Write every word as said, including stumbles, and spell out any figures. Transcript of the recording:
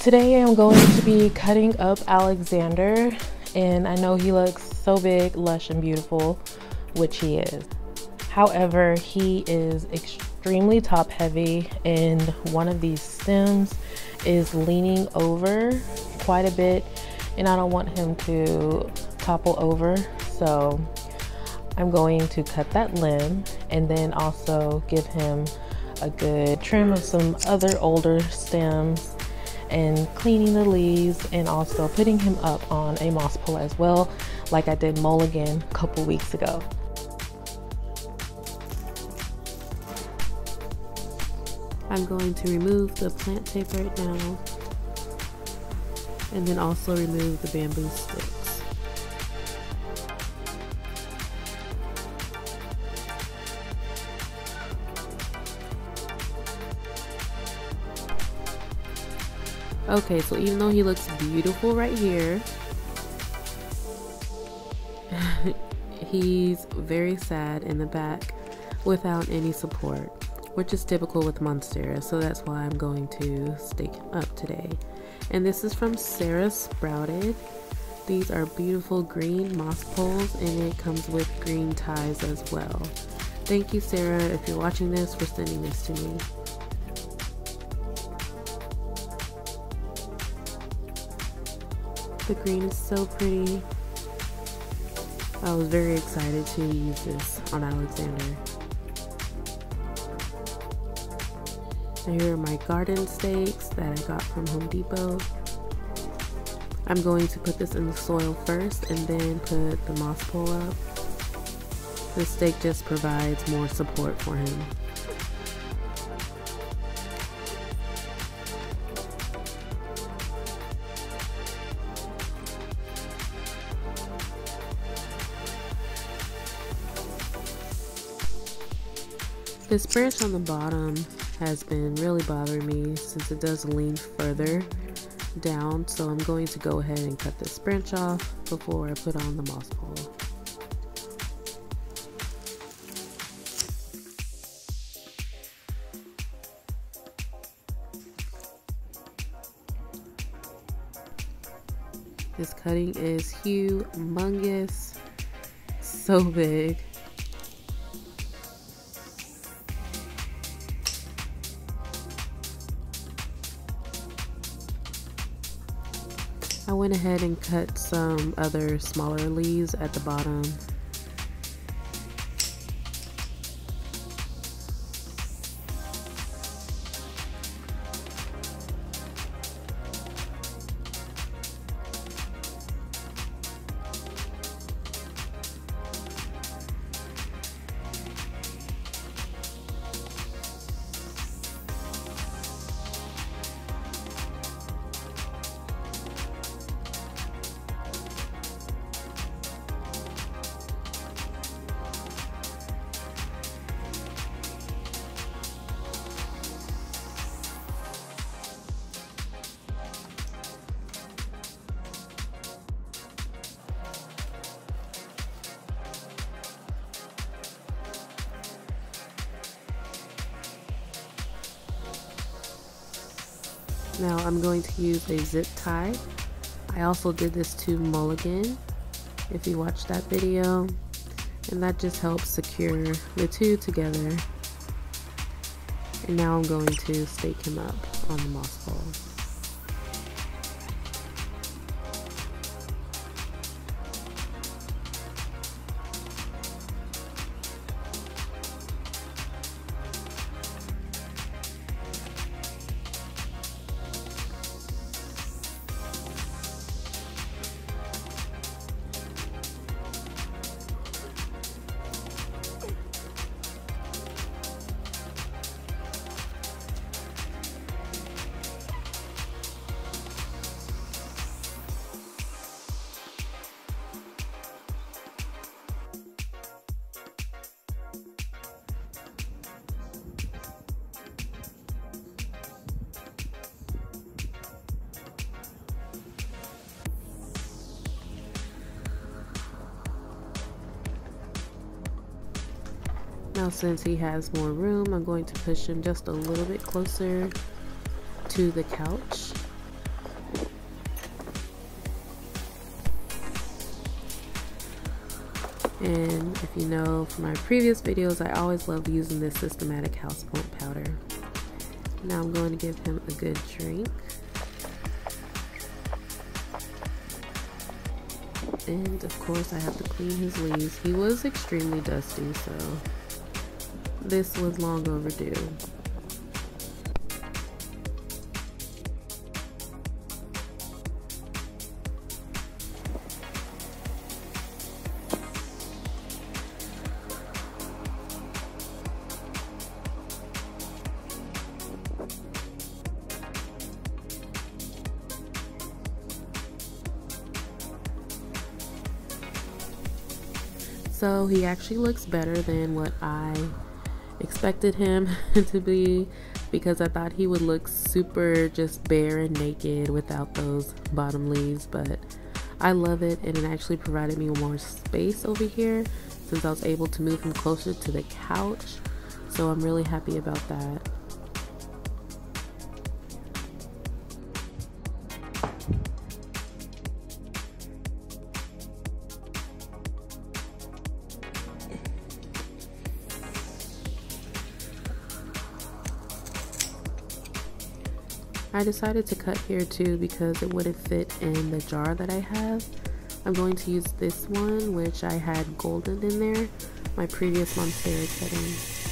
Today I'm going to be cutting up Alexander, and I know he looks so big, lush, and beautiful, which he is. However, he is extremely top heavy, and one of these stems is leaning over quite a bit, and I don't want him to topple over, so I'm going to cut that limb and then also give him a good trim of some other older stems and cleaning the leaves, and also putting him up on a moss pole as well, like I did Mulligan a couple weeks ago. I'm going to remove the plant tape right now, and then also remove the bamboo stick. Okay, so even though he looks beautiful right here, he's very sad in the back without any support, which is typical with Monstera, so that's why I'm going to stake him up today. And this is from Sarah Sprouted. These are beautiful green moss poles, and it comes with green ties as well. Thank you, Sarah, if you're watching this, for sending this to me. The green is so pretty. I was very excited to use this on Alexander. And here are my garden stakes that I got from Home Depot. I'm going to put this in the soil first and then put the moss pole up. This stake just provides more support for him. This branch on the bottom has been really bothering me since it does lean further down, so I'm going to go ahead and cut this branch off before I put on the moss pole. This cutting is humongous, so big. I went ahead and cut some other smaller leaves at the bottom. Now I'm going to use a zip tie. I also did this to Mulligan, if you watched that video, and that just helps secure the two together. And now I'm going to stake him up on the moss pole. Now, since he has more room, I'm going to push him just a little bit closer to the couch And if you know from my previous videos, I always love using this Systematic Houseplant powder. Now I'm going to give him a good drink. And of course I have to clean his leaves. He was extremely dusty, so this was long overdue. So he actually looks better than what I expected him to be, because I thought he would look super just bare and naked without those bottom leaves, but I love it, and it actually provided me more space over here since I was able to move him closer to the couch, so I'm really happy about that. I decided to cut here too because it wouldn't fit in the jar that I have. I'm going to use this one, which I had golden in there, my previous Monstera cutting.